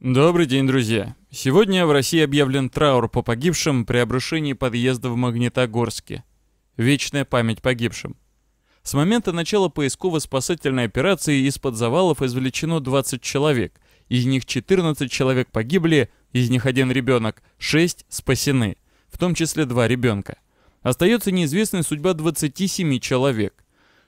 Добрый день, друзья! Сегодня в России объявлен траур по погибшим при обрушении подъезда в Магнитогорске. Вечная память погибшим. С момента начала поисково-спасательной операции из-под завалов извлечено 20 человек. Из них 14 человек погибли, из них один ребенок, 6 спасены, в том числе 2 ребенка. Остается неизвестной судьба 27 человек.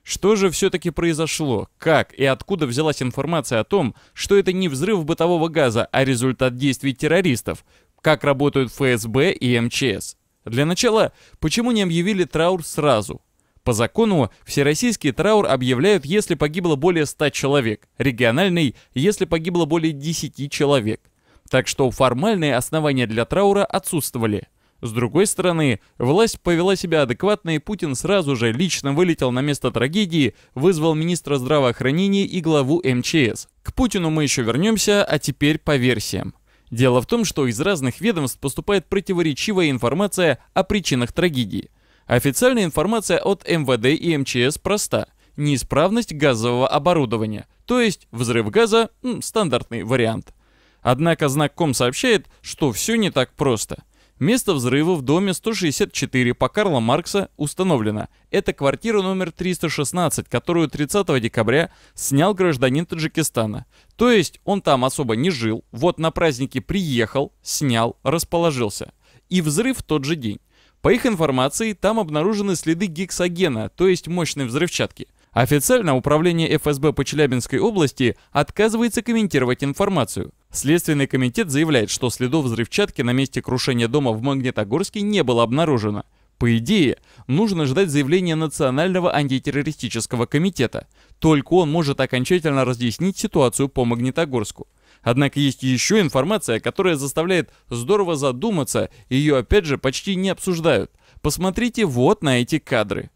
Что же все-таки произошло? Как и откуда взялась информация о том, что это не взрыв бытового газа, а результат действий террористов? Как работают ФСБ и МЧС? Для начала, почему не объявили траур сразу? По закону, всероссийский траур объявляют, если погибло более 100 человек, региональный, если погибло более 10 человек. Так что формальные основания для траура отсутствовали. С другой стороны, власть повела себя адекватно, и Путин сразу же лично вылетел на место трагедии, вызвал министра здравоохранения и главу МЧС. К Путину мы еще вернемся, а теперь по версиям. Дело в том, что из разных ведомств поступает противоречивая информация о причинах трагедии. Официальная информация от МВД и МЧС проста. Неисправность газового оборудования, то есть взрыв газа, стандартный вариант. Однако Знак.ком сообщает, что все не так просто. Место взрыва в доме 164 по Карла Маркса установлено. Это квартира номер 316, которую 30 декабря снял гражданин Таджикистана. То есть он там особо не жил, вот на праздники приехал, снял, расположился. И взрыв тот же день. По их информации, там обнаружены следы гексогена, то есть мощной взрывчатки. Официально управление ФСБ по Челябинской области отказывается комментировать информацию. Следственный комитет заявляет, что следов взрывчатки на месте крушения дома в Магнитогорске не было обнаружено. По идее, нужно ждать заявления Национального антитеррористического комитета. Только он может окончательно разъяснить ситуацию по Магнитогорску. Однако есть еще информация, которая заставляет здорово задуматься, и ее опять же почти не обсуждают. Посмотрите вот на эти кадры.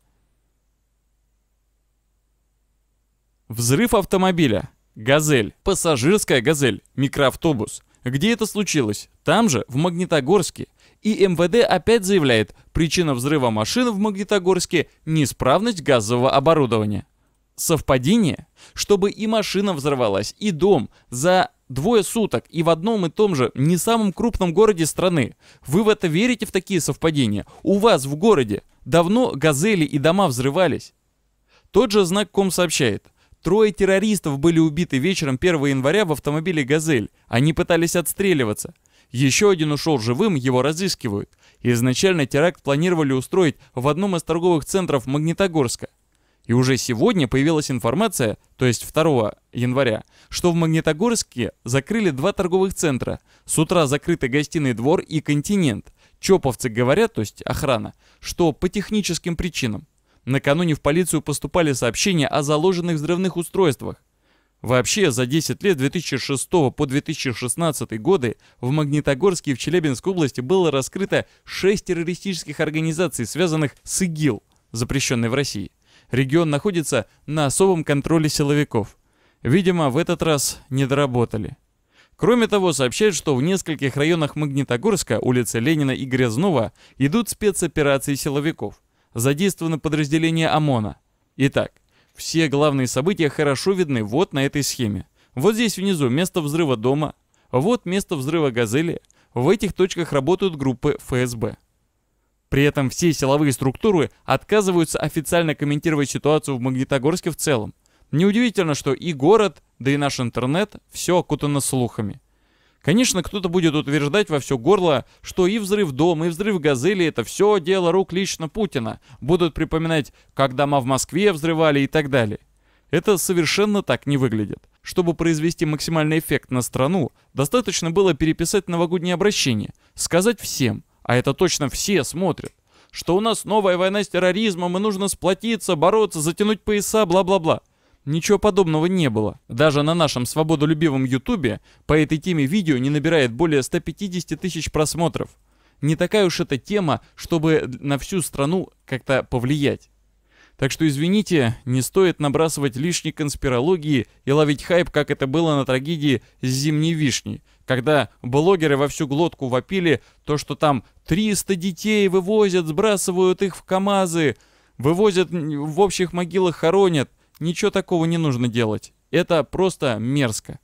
Взрыв автомобиля. Газель. Пассажирская газель. Микроавтобус. Где это случилось? Там же, в Магнитогорске. И МВД опять заявляет, причина взрыва машины в Магнитогорске – неисправность газового оборудования. Совпадение? Чтобы и машина взорвалась, и дом за двое суток и в одном и том же, не самом крупном городе страны. Вы в это верите, в такие совпадения? У вас в городе давно газели и дома взрывались? Тот же Знак.ком сообщает. 3 террористов были убиты вечером 1 января в автомобиле «Газель». Они пытались отстреливаться. Еще один ушел живым, его разыскивают. Изначально теракт планировали устроить в одном из торговых центров Магнитогорска. И уже сегодня появилась информация, то есть 2 января, что в Магнитогорске закрыли 2 торговых центра. С утра закрыты гостиный двор и континент. Чоповцы говорят, то есть охрана, что по техническим причинам. Накануне в полицию поступали сообщения о заложенных взрывных устройствах. Вообще, за 10 лет 2006 по 2016 годы в Магнитогорске и в Челябинской области было раскрыто 6 террористических организаций, связанных с ИГИЛ, запрещенной в России. Регион находится на особом контроле силовиков. Видимо, в этот раз не доработали. Кроме того, сообщают, что в нескольких районах Магнитогорска, улицы Ленина и Грязнова, идут спецоперации силовиков. Задействовано подразделение ОМОНа. Итак, все главные события хорошо видны вот на этой схеме. Вот здесь внизу место взрыва дома, вот место взрыва «Газели». В этих точках работают группы ФСБ. При этом все силовые структуры отказываются официально комментировать ситуацию в Магнитогорске в целом. Неудивительно, что и город, да и наш интернет все окутано слухами. Конечно, кто-то будет утверждать во все горло, что и взрыв дома, и взрыв «Газели» — это все дело рук лично Путина. Будут припоминать, как дома в Москве взрывали и так далее. Это совершенно так не выглядит. Чтобы произвести максимальный эффект на страну, достаточно было переписать новогоднее обращение, сказать всем, а это точно все смотрят, что у нас новая война с терроризмом, и нужно сплотиться, бороться, затянуть пояса, бла-бла-бла. Ничего подобного не было. Даже на нашем свободолюбивом ютубе по этой теме видео не набирает более 150 тысяч просмотров. Не такая уж эта тема, чтобы на всю страну как-то повлиять. Так что извините, не стоит набрасывать лишней конспирологии и ловить хайп, как это было на трагедии с «Зимней Вишней», когда блогеры во всю глотку вопили то, что там 300 детей вывозят, сбрасывают их в КамАЗы, вывозят, в общих могилах хоронят. Ничего такого не нужно делать. Это просто мерзко.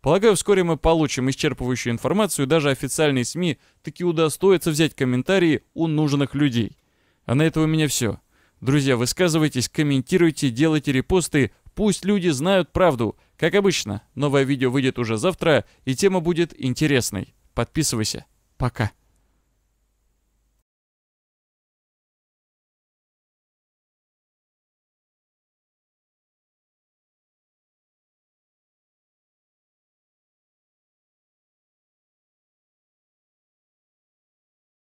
Полагаю, вскоре мы получим исчерпывающую информацию, и даже официальные СМИ таки удостоятся взять комментарии у нужных людей. А на это у меня все. Друзья, высказывайтесь, комментируйте, делайте репосты, пусть люди знают правду. Как обычно, новое видео выйдет уже завтра, и тема будет интересной. Подписывайся. Пока.